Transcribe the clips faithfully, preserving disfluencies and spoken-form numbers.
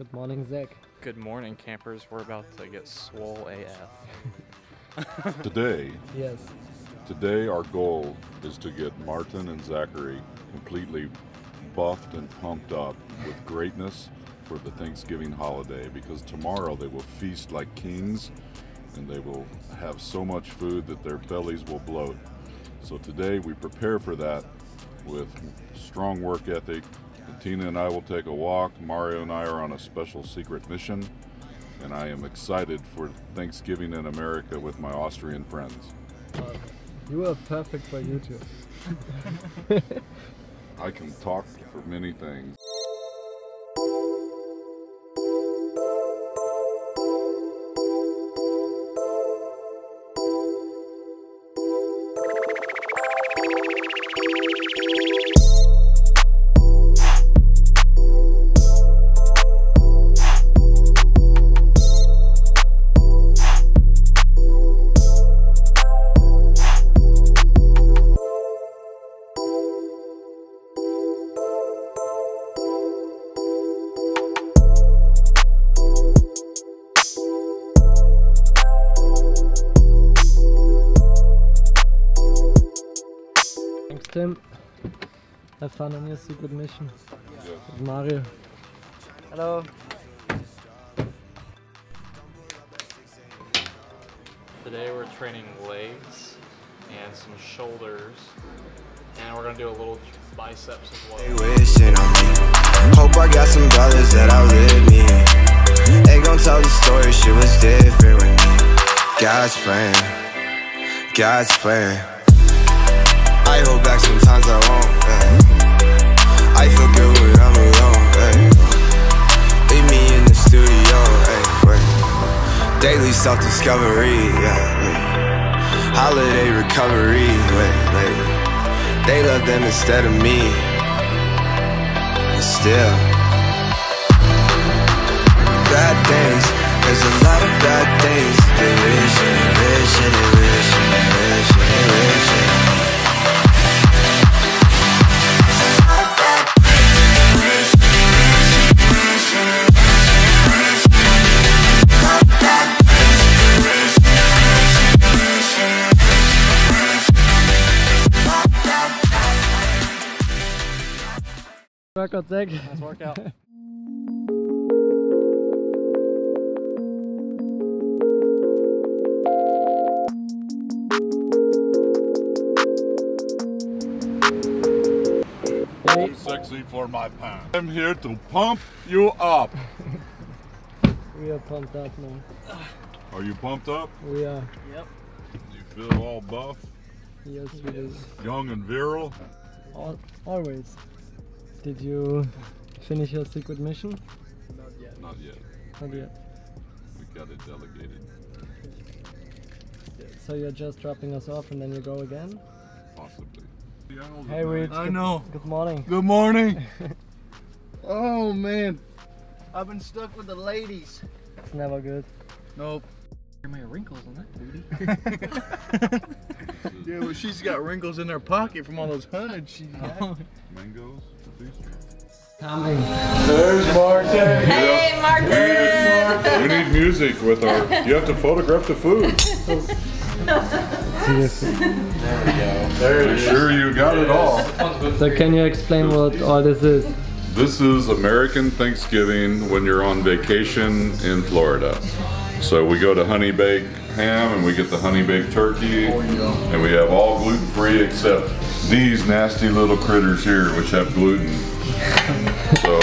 Good morning, Zach. Good morning, campers. We're about to get swole A F. Today. Yes. Today our goal is to get Martin and Zachary completely buffed and pumped up with greatness for the Thanksgiving holiday, because tomorrow they will feast like kings and they will have so much food that their bellies will bloat. So today we prepare for that with strong work ethic. Tina and I will take a walk. Mario and I are on a special secret mission, and I am excited for Thanksgiving in America with my Austrian friends. Uh, you are perfect for YouTube. I can talk for many things. Tim, have fun on your secret mission with Mario. Hello. Today we're training legs and some shoulders, and we're gonna do a little biceps as well. Hope I got some brothers that I really need. They gon' tell the story, shit was different with me. God's plan, God's plan. I hold back sometimes I won't, eh. I feel good when I'm alone, eh. Leave me in the studio, eh. Daily self-discovery, yeah. Holiday recovery, wait, wait. They love them instead of me. And still bad things, there's a lot of bad things. They wish and they wish and they wish and they wish and they wish and they wish. Nice workout. Too sexy for my pants. I'm here to pump you up. We are pumped up now. Are you pumped up? We are. Yep. You feel all buff? Yes, we do. Young and virile? All, always. Did you finish your secret mission? Not yet. Not yet. Not yet. We got it delegated. So you're just dropping us off and then you go again? Possibly. Hey, Reed. I know. Good morning. Good morning. Oh, man. I've been stuck with the ladies. It's never good. Nope. There might be wrinkles on that booty. Yeah, well, she's got wrinkles in her pocket from all those hundreds she had. Mangoes. Coming. There's Martin. Hey, yeah. Martin. There's Martin. We need music with our. You have to photograph the food. There we go. There it is. Sure, you got it all. So, can you explain what all this is? This is American Thanksgiving when you're on vacation in Florida. So we go to Honeybake ham and we get the Honeybake turkey, oh, yeah. And we have all gluten free except these nasty little critters here which have gluten. So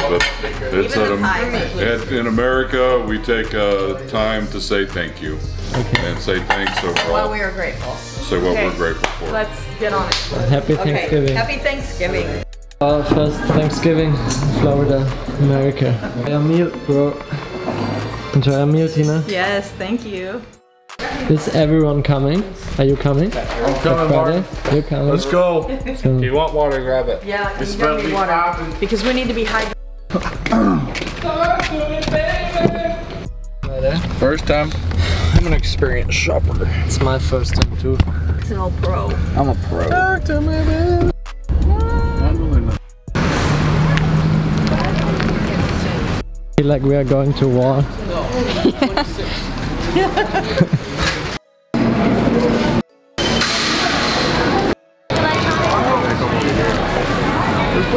it's an, at, in America we take uh, time to say thank you, okay. And say thanks overall. Well, we are grateful. So what okay. We're grateful for. Let's get on it. Happy Thanksgiving. Okay. Happy Thanksgiving. Our first Thanksgiving in Florida, America. Our meal, bro. Enjoy our meal, Tina. Yes, thank you. Is everyone coming? Are you coming? I'm coming, Mark. You're coming. Let's go. If you want water, grab it. Yeah, you don't need water. Popping. Because we need to be hydrated. First time. I'm an experienced shopper. It's my first time, too. It's an old pro. I'm a pro. Talk to me, baby. Like we are going to war. There's supposed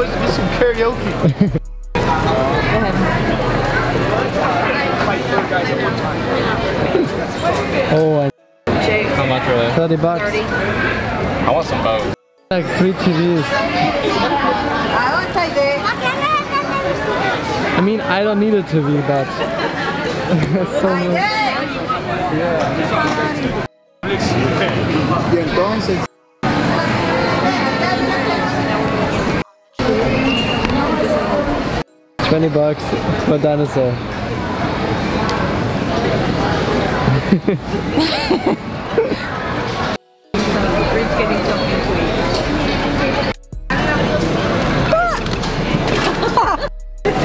to be some karaoke. Oh, I how much are they? thirty bucks. thirty. I want some bows. Like three T Vs. I would take that. I mean, I don't need a T V, but that's so much. Yeah. twenty bucks for dinosaur.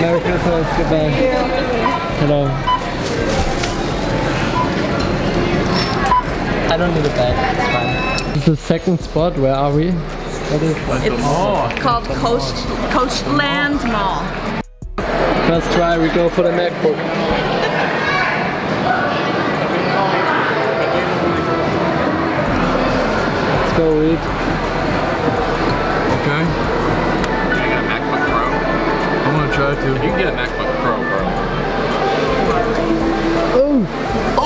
Merry Christmas, goodbye. Hello. I don't need a bag, it's fine. This is the second spot, where are we? What is it? It's oh, called Coast, Coastland Mall. First try, we go for the MacBook. Let's go read. Okay. Can I get a MacBook Pro? I want to try to. You can get a MacBook Pro, bro. Oh! Oh!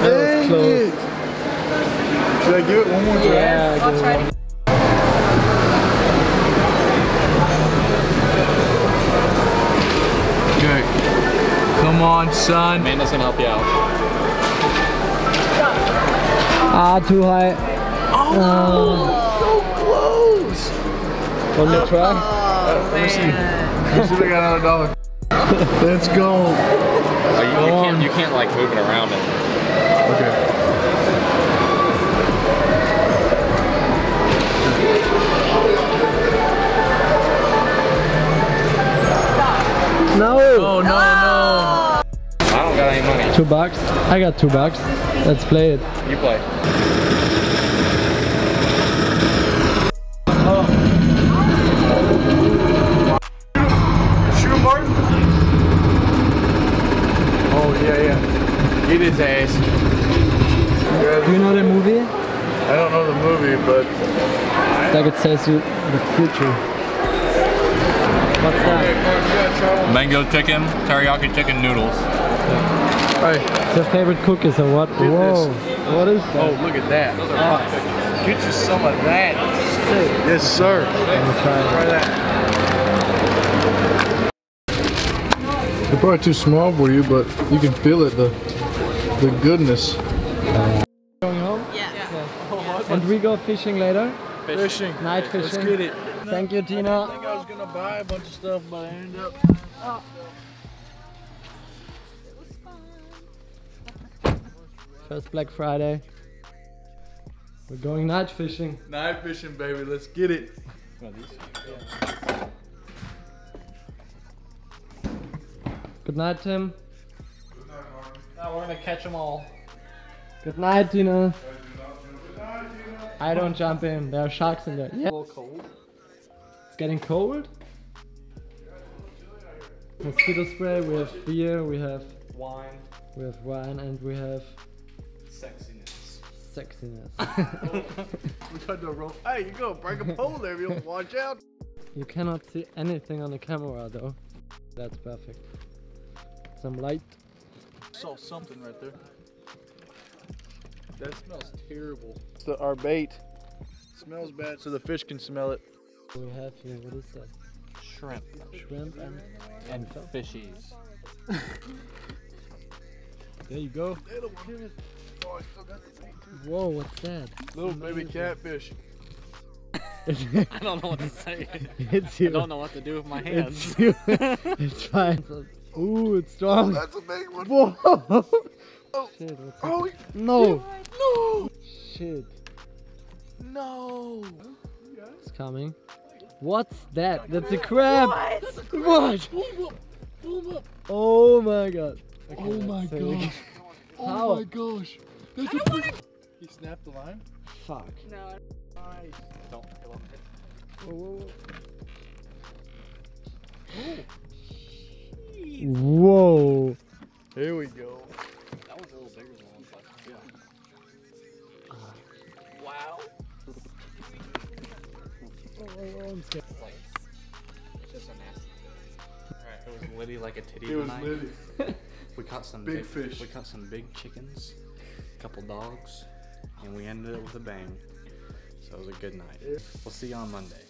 Dang it! Should I give it one more try? Yeah, I'll try to. Okay. Come on, son. Amanda's gonna help you out. Ah, too high. Oh! So close! One more try? Oh, let me see. Let me see if I got another dollar. Let's go. Oh, you, you, can't, you can't like move it around. It. Okay. No. Oh, no, no. I don't got any money. Two bucks? I got two bucks. Let's play it. You play. Eat his ass. Do you know the movie? I don't know the movie, but... It's like it says you the future. What's that? Mango chicken, teriyaki chicken noodles. Alright. It's your favorite cookies or what? Get whoa. This. What is that? Oh, look at that. Those are hot ah. Get you some of that. Sick. Yes, sir. Try that. They're probably too small for you, but you can feel it though. The goodness. Uh, going home? Yeah. Yeah. Yeah. Oh, and we go fishing later? Fishing. Night fishing. Let's get it. Thank you, Tina. I think I was going to buy a bunch of stuff, but I ended up... Oh. It was fun. First Black Friday. We're going night fishing. Night fishing, baby. Let's get it. Good night, Tim. Now we're gonna catch them all. Good night, Tina. I don't jump in. There are sharks in there. Yeah. It's getting cold. Mosquito spray. We have beer. We have wine. We have wine, and we have sexiness. Sexiness. We got the rope. Hey, you go break a pole there. You watch out. You cannot see anything on the camera though. That's perfect. Some light. I saw something right there. That smells terrible. It's the, our bait. It smells bad so the fish can smell it. What do we have here? What is that? Shrimp. Shrimp and, and fishies. There you go. Whoa, what's that? Little baby catfish. I don't know what to say. It's you. I don't know what to do with my hands. It's you. It's fine. Ooh, it's strong. Oh, that's a big one. Whoa. Oh. Shit, what's oh. No. No. Shit. No. It's coming. What's that? That's a crab. What? That's a crab. What? Boom up. Boom up. Oh my god. Okay, oh my gosh. Oh my gosh. That's a wanna... He snapped the line? Fuck. No. Nice. Don't kill him. Whoa, whoa, whoa. Oh. Jeez. Whoa. Here we go. That one's a little bigger than one, but yeah. Uh, wow. It's like, it's just a nasty fish. Alright, it was litty like a titty. It was litty. We caught some big, big fish. We caught some big chickens, a couple dogs, and we ended it with a bang. So it was a good night. We'll see you on Monday.